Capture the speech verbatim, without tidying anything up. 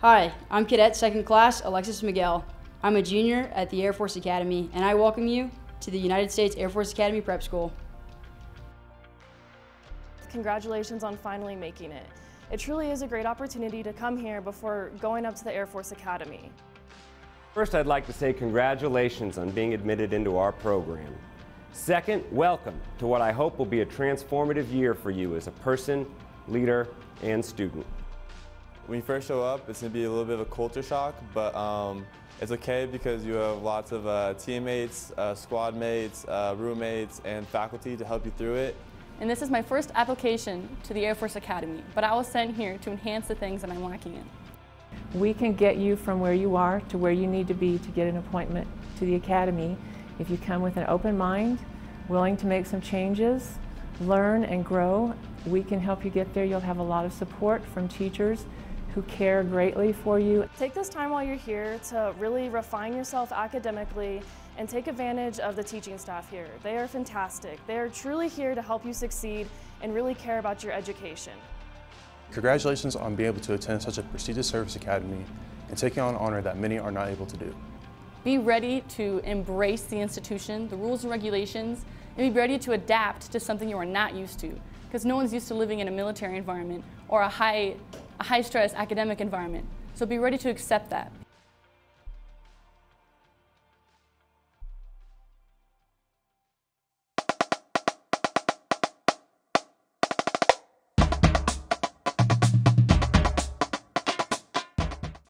Hi, I'm Cadet second Class Alexis Miguel. I'm a junior at the Air Force Academy, and I welcome you to the United States Air Force Academy Prep School. Congratulations on finally making it. It truly is a great opportunity to come here before going up to the Air Force Academy. First, I'd like to say congratulations on being admitted into our program. Second, welcome to what I hope will be a transformative year for you as a person, leader, and student. When you first show up, it's going to be a little bit of a culture shock, but um, it's okay because you have lots of uh, teammates, uh, squad mates, uh, roommates, and faculty to help you through it. And this is my first application to the Air Force Academy, but I was sent here to enhance the things that I'm lacking in. We can get you from where you are to where you need to be to get an appointment to the Academy if you come with an open mind, willing to make some changes, learn and grow. We can help you get there. You'll have a lot of support from teachers who care greatly for you. Take this time while you're here to really refine yourself academically and take advantage of the teaching staff here. They are fantastic. They are truly here to help you succeed and really care about your education. Congratulations on being able to attend such a prestigious service academy and taking on an honor that many are not able to do. Be ready to embrace the institution, the rules and regulations, and be ready to adapt to something you are not used to, because no one's used to living in a military environment or a high, a high-stress academic environment. So be ready to accept that.